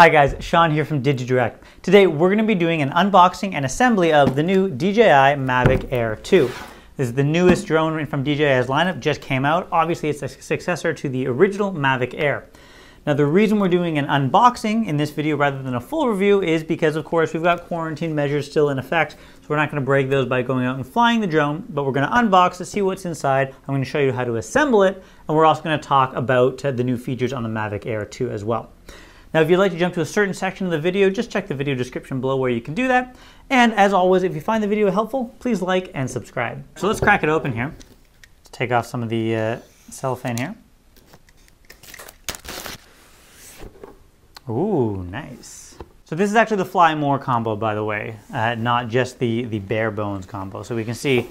Hi guys, Sean here from DigiDirect. Today we're going to be doing an unboxing and assembly of the new DJI Mavic Air 2. This is the newest drone from DJI's lineup, just came out. Obviously it's a successor to the original Mavic Air. Now the reason we're doing an unboxing in this video rather than a full review is because of course we've got quarantine measures still in effect, so we're not going to break those by going out and flying the drone, but we're going to unbox it, see what's inside. I'm going to show you how to assemble it, and we're also going to talk about the new features on the Mavic Air 2 as well. Now, if you'd like to jump to a certain section of the video, just check the video description below where you can do that. And as always, if you find the video helpful, please like and subscribe. So let's crack it open here. Let's take off some of the cellophane here. Ooh, nice. So this is actually the Fly More combo, by the way, not just the bare bones combo. So we can see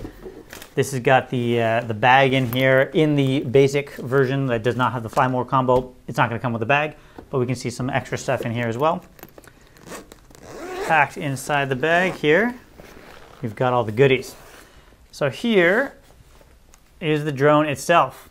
this has got the bag in here. In the basic version that does not have the Fly More combo, it's not going to come with the bag. But we can see some extra stuff in here as well. Packed inside the bag here, we've got all the goodies. So here is the drone itself.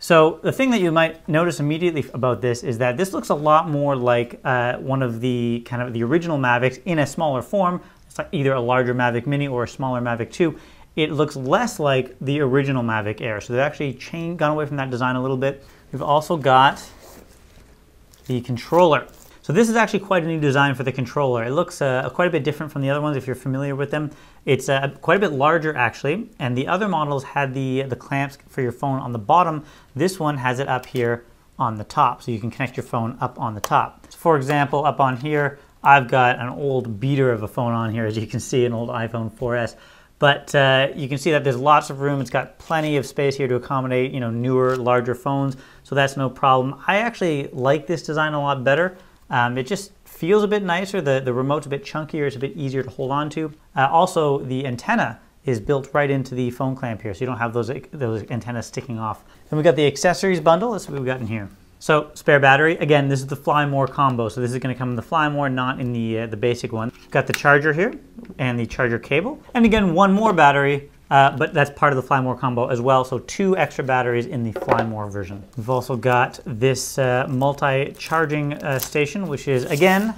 So the thing that you might notice immediately about this is that this looks a lot more like one of the kind of the original Mavics in a smaller form. It's like either a larger Mavic Mini or a smaller Mavic 2. It looks less like the original Mavic Air. So they've actually gone away from that design a little bit. We've also got the controller. So this is actually quite a new design for the controller. It looks quite a bit different from the other ones if you're familiar with them. It's quite a bit larger actually, and the other models had the clamps for your phone on the bottom. This one has it up here on the top, so you can connect your phone up on the top. So for example, up on here, I've got an old beater of a phone on here, as you can see, an old iPhone 4S. But you can see that there's lots of room. It's got plenty of space here to accommodate, you know, newer, larger phones. So that's no problem. I actually like this design a lot better. It just feels a bit nicer. The remote's a bit chunkier. It's a bit easier to hold on to. Also, the antenna is built right into the phone clamp here, so you don't have those antennas sticking off. Then we've got the accessories bundle. That's what we've got in here. So spare battery. Again, this is the Fly More combo. So this is going to come in the Fly More, not in the basic one. Got the charger here and the charger cable. And again, one more battery, but that's part of the Fly More combo as well. So two extra batteries in the Fly More version. We've also got this multi-charging station, which is again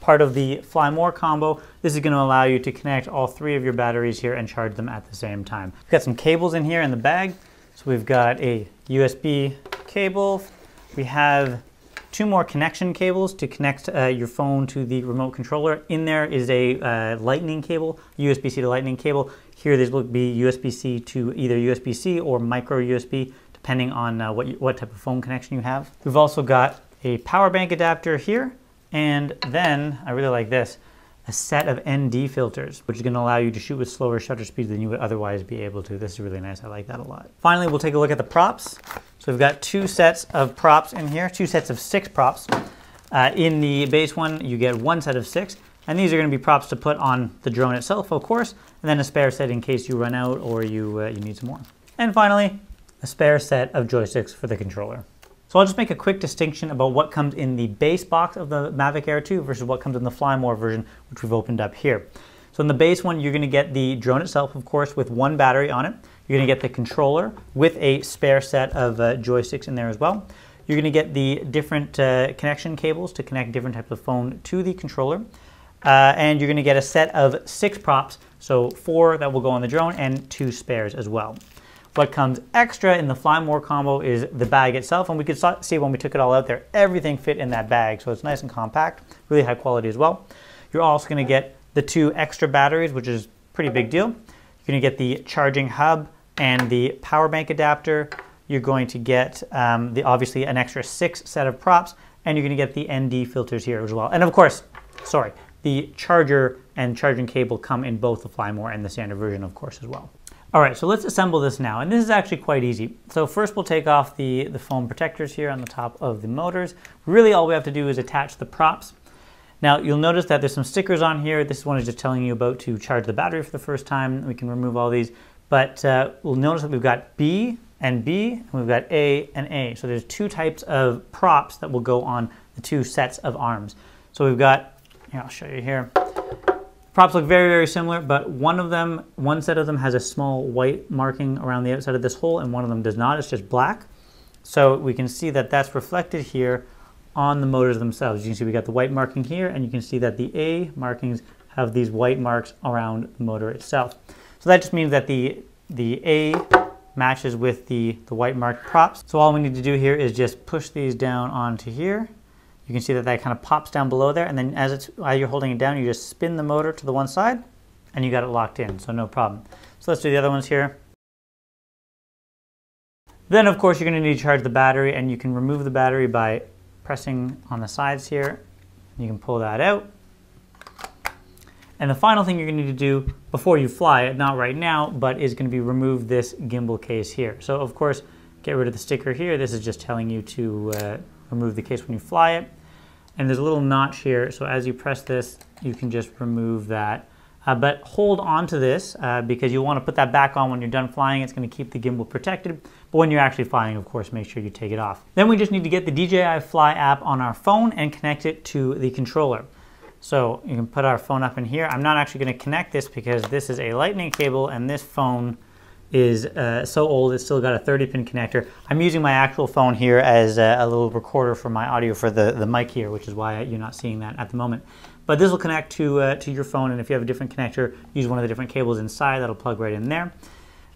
part of the Fly More combo. This is going to allow you to connect all three of your batteries here and charge them at the same time. We've got some cables in here in the bag. So we've got a USB cable. We have two more connection cables to connect your phone to the remote controller. In there is a lightning cable, USB-C to lightning cable. Here this will be USB-C to either USB-C or micro USB, depending on what type of phone connection you have. We've also got a power bank adapter here, and then, I really like this, a set of ND filters, which is going to allow you to shoot with slower shutter speeds than you would otherwise be able to. This is really nice. I like that a lot. Finally, we'll take a look at the props. So we've got two sets of props in here, two sets of six props. In the base one, you get one set of six, and these are going to be props to put on the drone itself, of course, and then a spare set in case you run out or you need some more. And finally, a spare set of joysticks for the controller. So I'll just make a quick distinction about what comes in the base box of the Mavic Air 2 versus what comes in the Fly More version, which we've opened up here. So in the base one, you're going to get the drone itself, of course, with one battery on it. You're going to get the controller with a spare set of joysticks in there as well. You're going to get the different connection cables to connect different types of phone to the controller. And you're going to get a set of six props, so four that will go on the drone and two spares as well. What comes extra in the Fly More combo is the bag itself, and we could see when we took it all out there, everything fit in that bag, so it's nice and compact, really high quality as well. You're also going to get the two extra batteries, which is a pretty big deal. You're going to get the charging hub and the power bank adapter. You're going to get obviously an extra six set of props, and you're going to get the ND filters here as well. And of course, sorry, the charger and charging cable come in both the Fly More and the standard version, of course, as well. All right, so let's assemble this now, and this is actually quite easy. So first we'll take off the foam protectors here on the top of the motors. Really all we have to do is attach the props. Now you'll notice that there's some stickers on here. This one is just telling you about to charge the battery for the first time. We can remove all these, but we'll notice that we've got B and B, and we've got A and A. So there's two types of props that will go on the two sets of arms. So we've got, I'll show you here. Props look very, very similar, but one set of them has a small white marking around the outside of this hole, and one of them does not. It's just black. So we can see that that's reflected here on the motors themselves. You can see we got the white marking here, and you can see that the A markings have these white marks around the motor itself. So that just means that the A matches with the white marked props. So all we need to do here is just push these down onto here. You can see that that kind of pops down below there, and then while you're holding it down, you just spin the motor to the one side, and you got it locked in, so no problem. So let's do the other ones here. Then of course you're going to need to charge the battery, and you can remove the battery by pressing on the sides here. You can pull that out. And the final thing you're going to need to do before you fly it, not right now, but is going to be remove this gimbal case here. So of course, get rid of the sticker here. This is just telling you to remove the case when you fly it. And there's a little notch here, so as you press this, you can just remove that. But hold on to this because you'll want to put that back on when you're done flying. It's going to keep the gimbal protected. But when you're actually flying, of course, make sure you take it off. Then we just need to get the DJI Fly app on our phone and connect it to the controller. So you can put our phone up in here. I'm not actually going to connect this because this is a lightning cable, and this phone is so old it's still got a 30-pin connector. I'm using my actual phone here as a little recorder for my audio for the mic here, which is why you're not seeing that at the moment. But this will connect to your phone, and if you have a different connector, use one of the different cables inside. That'll plug right in there.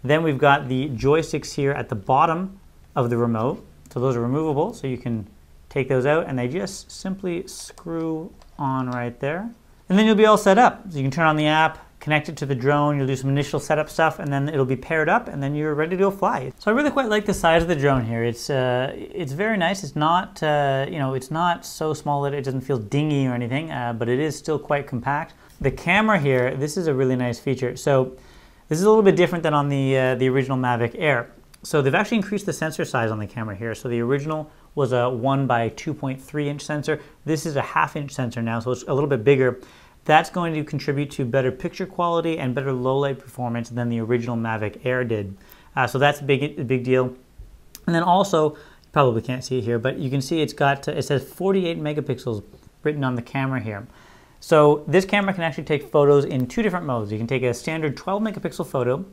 Then we've got the joysticks here at the bottom of the remote. So those are removable, so you can take those out, and they just simply screw on right there. And then you'll be all set up. So you can turn on the app, connect it to the drone, you'll do some initial setup stuff, and then it'll be paired up, and then you're ready to go fly. So I really quite like the size of the drone here. It's very nice. It's not you know, it's not so small that it doesn't feel dingy or anything, but it is still quite compact. The camera here, this is a really nice feature. So this is a little bit different than on the original Mavic Air. So they've actually increased the sensor size on the camera here. So the original was a 1 by 2.3-inch sensor. This is a 1/2-inch sensor now, so it's a little bit bigger. That's going to contribute to better picture quality and better low light performance than the original Mavic Air did. So that's a big deal. And then also, you probably can't see it here, but you can see it's got, it says 48 megapixels written on the camera here. So this camera can actually take photos in two different modes. You can take a standard 12 megapixel photo,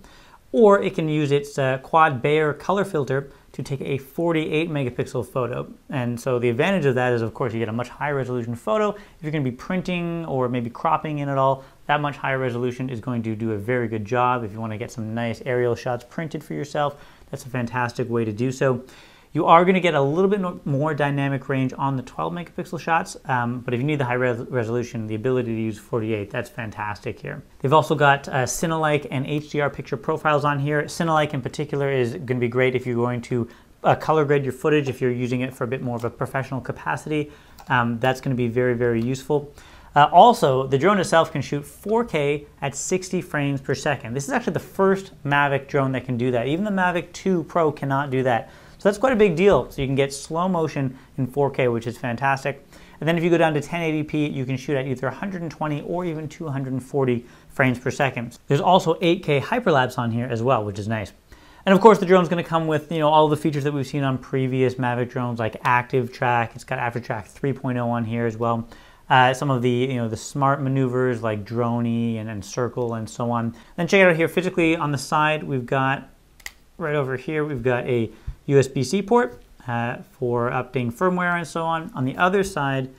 or it can use its quad Bayer color filter to take a 48 megapixel photo. And so the advantage of that is, of course, you get a much higher resolution photo. If you're gonna be printing or maybe cropping in at all, that much higher resolution is going to do a very good job. If you wanna get some nice aerial shots printed for yourself, that's a fantastic way to do so. You are gonna get a little bit more dynamic range on the 12 megapixel shots, but if you need the high resolution, the ability to use 48, that's fantastic here. They've also got Cinelike and HDR picture profiles on here. Cinelike in particular is gonna be great if you're going to color grade your footage, if you're using it for a bit more of a professional capacity. That's gonna be very, very useful. Also, the drone itself can shoot 4K at 60 frames per second. This is actually the first Mavic drone that can do that. Even the Mavic 2 Pro cannot do that. So that's quite a big deal. So you can get slow motion in 4K, which is fantastic. And then if you go down to 1080p, you can shoot at either 120 or even 240 frames per second. There's also 8K hyperlapse on here as well, which is nice. And of course, the drone's going to come with, you know, all the features that we've seen on previous Mavic drones, like active track. It's got active track 3.0 on here as well. Some of the, you know, the smart maneuvers like droney and circle and so on. Then check it out here physically on the side. We've got right over here, we've got a USB-C port for updating firmware and so on. On the other side,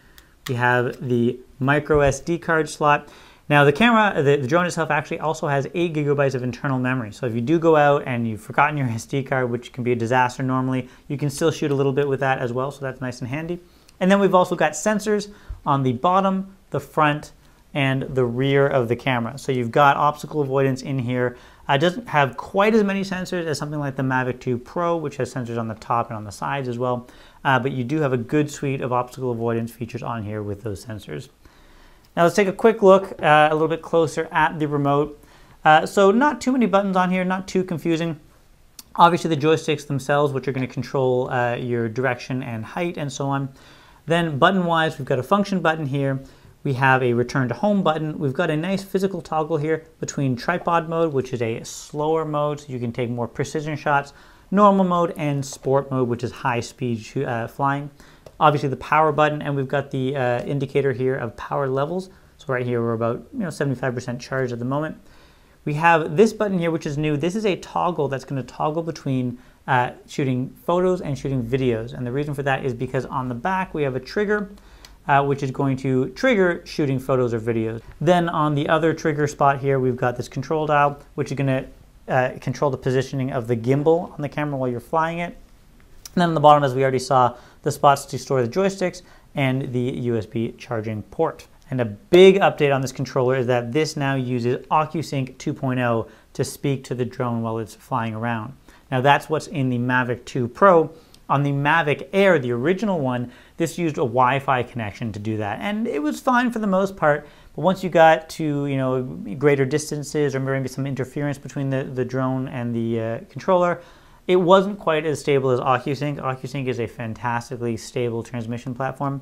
we have the micro SD card slot. Now the camera, the drone itself actually also has 8 gigabytes of internal memory. So if you do go out and you've forgotten your SD card, which can be a disaster normally, you can still shoot a little bit with that as well. So that's nice and handy. And then we've also got sensors on the bottom, the front, and the rear of the camera. So you've got obstacle avoidance in here. It doesn't have quite as many sensors as something like the Mavic 2 Pro, which has sensors on the top and on the sides as well. But you do have a good suite of obstacle avoidance features on here with those sensors. Now let's take a quick look a little bit closer at the remote. So not too many buttons on here, not too confusing. Obviously the joysticks themselves, which are gonna control your direction and height and so on. Then button-wise, we've got a function button here. We have a return to home button. We've got a nice physical toggle here between tripod mode, which is a slower mode, so you can take more precision shots, normal mode, and sport mode, which is high speed flying. Obviously the power button, and we've got the indicator here of power levels. So right here, we're about 75% charged at the moment. We have this button here, which is new. This is a toggle that's gonna toggle between at shooting photos and shooting videos. And the reason for that is because on the back we have a trigger which is going to trigger shooting photos or videos. Then on the other trigger spot here, we've got this control dial, which is going to control the positioning of the gimbal on the camera while you're flying it. And then on the bottom, as we already saw, the spots to store the joysticks and the USB charging port. And a big update on this controller is that this now uses OcuSync 2.0 to speak to the drone while it's flying around. Now that's what's in the Mavic 2 Pro. On the Mavic Air, the original one, this used a Wi-Fi connection to do that. And it was fine for the most part, but once you got to, you know, greater distances or maybe some interference between the drone and the controller, it wasn't quite as stable as OcuSync. OcuSync is a fantastically stable transmission platform.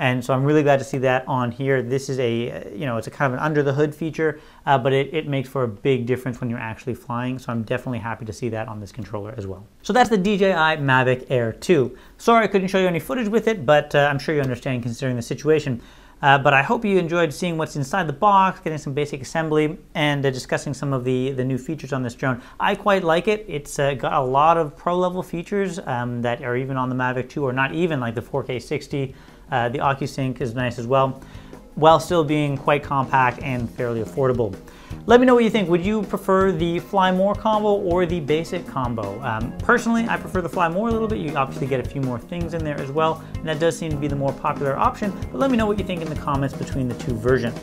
And so I'm really glad to see that on here. This is a, you know, it's a kind of an under the hood feature, but it makes for a big difference when you're actually flying. So I'm definitely happy to see that on this controller as well. So that's the DJI Mavic Air 2. Sorry I couldn't show you any footage with it, but I'm sure you understand considering the situation. But I hope you enjoyed seeing what's inside the box, getting some basic assembly, and discussing some of the new features on this drone. I quite like it. It's got a lot of pro-level features that are even on the Mavic 2, or not even, like the 4K 60. The OcuSync is nice as well, while still being quite compact and fairly affordable. Let me know what you think. Would you prefer the Fly More combo or the basic combo? Personally, I prefer the Fly More a little bit. You obviously get a few more things in there as well, and that does seem to be the more popular option, but let me know what you think in the comments between the two versions.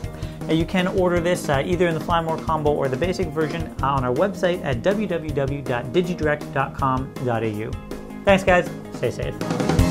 You can order this either in the Fly More combo or the basic version on our website at www.digidirect.com.au. Thanks guys, stay safe.